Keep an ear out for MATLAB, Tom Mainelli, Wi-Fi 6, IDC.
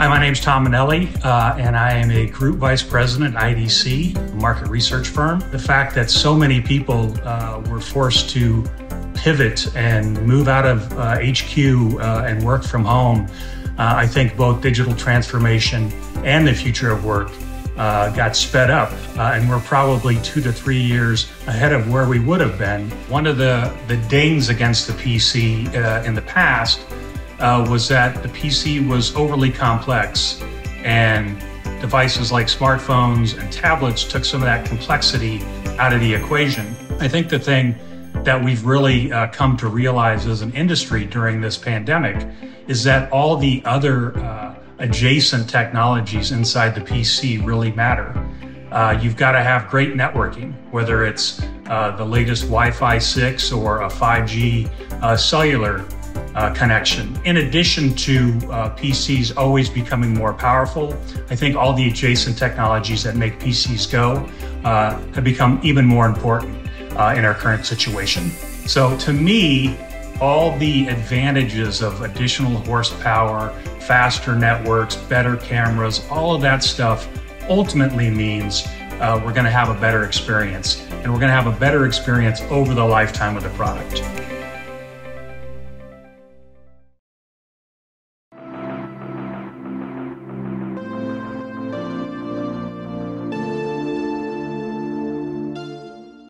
Hi, my name's Tom Mainelli, and I am a Group Vice President at IDC, a market research firm. The fact that so many people were forced to pivot and move out of HQ and work from home, I think both digital transformation and the future of work got sped up, and we're probably 2 to 3 years ahead of where we would have been. One of the dings against the PC in the past was that the PC was overly complex, and devices like smartphones and tablets took some of that complexity out of the equation. I think the thing that we've really come to realize as an industry during this pandemic is that all the other adjacent technologies inside the PC really matter. You've got to have great networking, whether it's the latest Wi-Fi 6 or a 5G cellular connection. In addition to PCs always becoming more powerful, I think all the adjacent technologies that make PCs go have become even more important in our current situation. So to me, all the advantages of additional horsepower, faster networks, better cameras, all of that stuff ultimately means we're going to have a better experience, and we're going to have a better experience over the lifetime of the product.